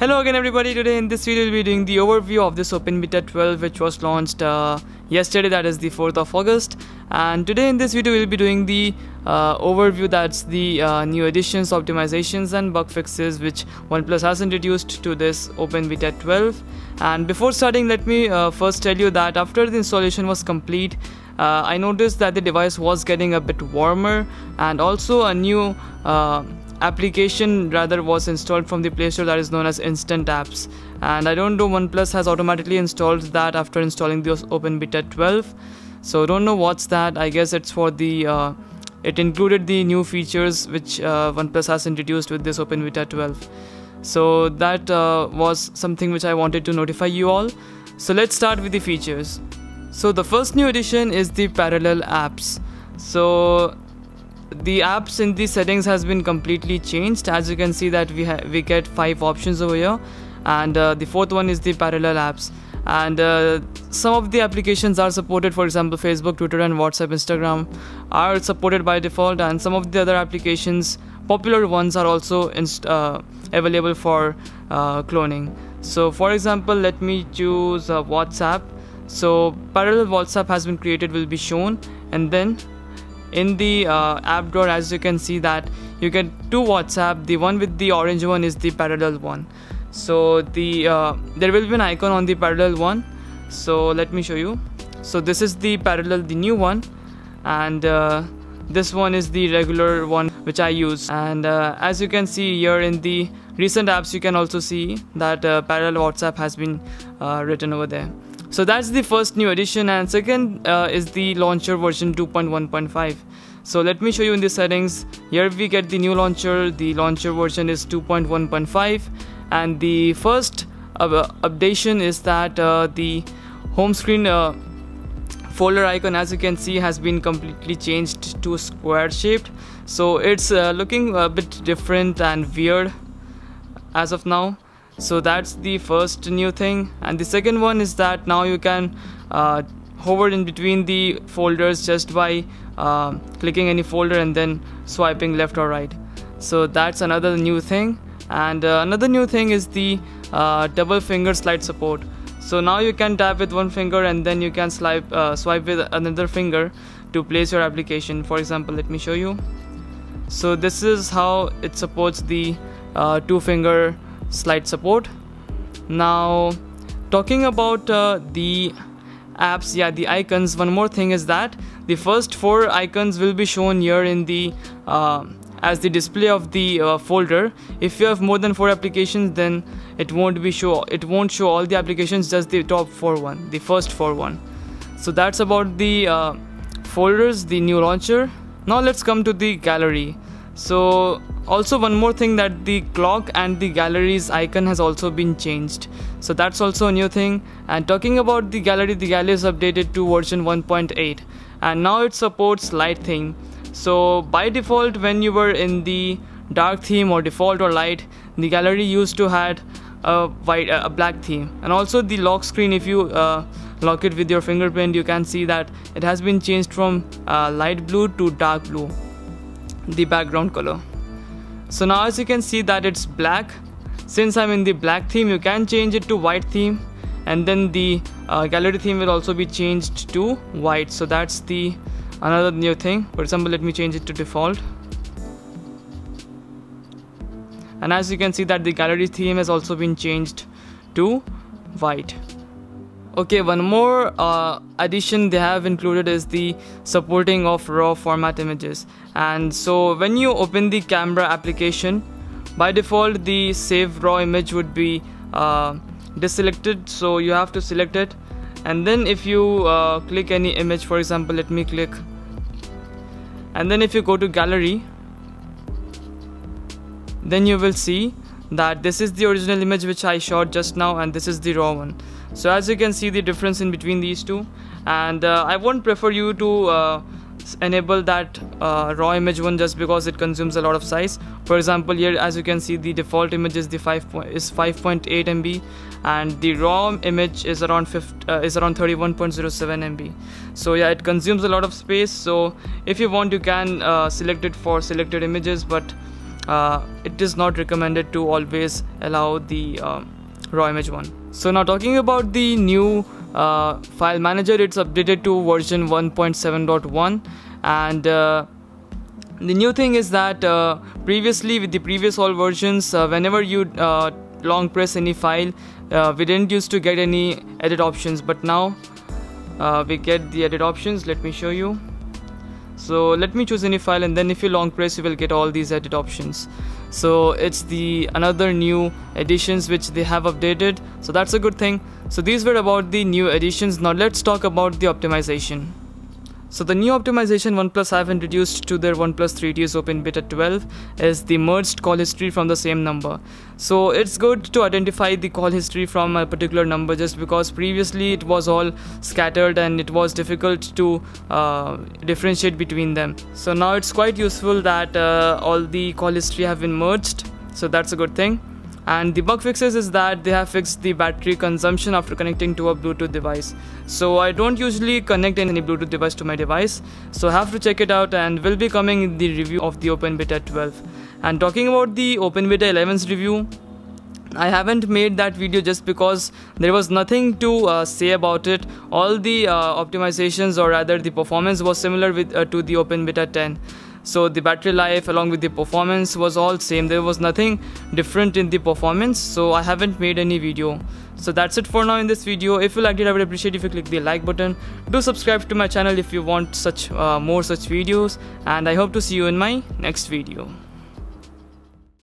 Hello again everybody, today in this video we'll be doing the overview of this Open Beta 12 which was launched yesterday, that is the 4th of August, and today in this video we'll be doing the overview, that's the new additions, optimizations and bug fixes which OnePlus has introduced to this Open Beta 12. And before starting, let me first tell you that after the installation was complete, I noticed that the device was getting a bit warmer, and also a new application rather was installed from the Play Store that is known as Instant Apps, and I don't know, OnePlus has automatically installed that after installing the Open Beta 12, so don't know what's that. I guess it's for the it included the new features which OnePlus has introduced with this Open Beta 12, so that was something which I wanted to notify you all. So let's start with the features. So the first new addition is the parallel apps. So the apps in the settings has been completely changed. As you can see that we get 5 options over here, and the 4th one is the parallel apps, and some of the applications are supported. For example, Facebook, Twitter and WhatsApp, Instagram are supported by default, and some of the other applications, popular ones, are also available for cloning. So for example, let me choose WhatsApp. So parallel WhatsApp has been created, will be shown, and then in the app drawer, as you can see that you get 2 WhatsApp. The one with the orange one is the parallel one, so the there will be an icon on the parallel one. So let me show you. So this is the parallel, the new one, and this one is the regular one which I use. And as you can see here in the recent apps, you can also see that parallel WhatsApp has been written over there. So that's the first new addition, and second is the launcher version 2.1.5. so let me show you in the settings. Here we get the new launcher. The launcher version is 2.1.5, and the first updation is that the home screen folder icon, as you can see, has been completely changed to square shaped, so it's looking a bit different and weird as of now. So that's the first new thing. And the second one is that now you can hover in between the folders just by clicking any folder and then swiping left or right. So that's another new thing. And another new thing is the double finger slide support. So now you can tap with one finger and then you can swipe with another finger to place your application. For example, let me show you. So this is how it supports the two finger slide support. Now talking about the apps, the icons, one more thing is that the first 4 icons will be shown here in the as the display of the folder. If you have more than 4 applications, then it won't show all the applications, just the top 4 one, the first 4 one. So that's about the folders, the new launcher. Now let's come to the gallery. So also one more thing, that the clock and the galleries icon has also been changed, so that's also a new thing. And talking about the gallery, the gallery is updated to version 1.8, and now it supports light theme. So by default, when you were in the dark theme or default or light, the gallery used to had a black theme. And also the lock screen, if you lock it with your fingerprint, you can see that it has been changed from light blue to dark blue, the background color. So now as you can see that it's black. Since I'm in the black theme, you can change it to white theme, and then the gallery theme will also be changed to white. So that's the another new thing. For example, let me change it to default, and as you can see that the gallery theme has also been changed to white. Okay, one more addition they have included is the supporting of RAW format images. And so when you open the camera application, by default the save RAW image would be deselected, so you have to select it. And then if you click any image, for example let me click, and then if you go to gallery, then you will see that this is the original image which I shot just now, and this is the RAW one. So as you can see the difference in between these two. And I won't prefer you to enable that raw image one, just because it consumes a lot of size. For example, here as you can see the default image is 5.8 MB, and the raw image is around 31.07 MB. So yeah, it consumes a lot of space. So if you want, you can select it for selected images, but it is not recommended to always allow the raw image one. So now talking about the new file manager, it's updated to version 1.7.1, and the new thing is that previously with the previous all versions, whenever you long press any file, we didn't used to get any edit options, but now we get the edit options. Let me show you. So let me choose any file, and then if you long press, you will get all these edit options. So it's the another new additions which they have updated, so that's a good thing. So these were about the new additions. Now let's talk about the optimization. So the new optimization OnePlus have introduced to their OnePlus 3T's Open Beta 12 is the merged call history from the same number. So it's good to identify the call history from a particular number, just because previously it was all scattered and it was difficult to differentiate between them. So now it's quite useful that all the call history have been merged, so that's a good thing. And the bug fixes is that they have fixed the battery consumption after connecting to a Bluetooth device. So I don't usually connect any Bluetooth device to my device, so I have to check it out, and will be coming in the review of the Open Beta 12. And talking about the Open Beta 11's review, I haven't made that video just because there was nothing to say about it. All the optimizations, or rather the performance, was similar with to the Open Beta 10. So the battery life along with the performance was all same. There was nothing different in the performance, so I haven't made any video. So that's it for now in this video. If you liked it, I would appreciate if you click the like button. Do subscribe to my channel if you want more such videos, and I hope to see you in my next video.